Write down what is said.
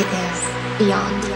it is beyond.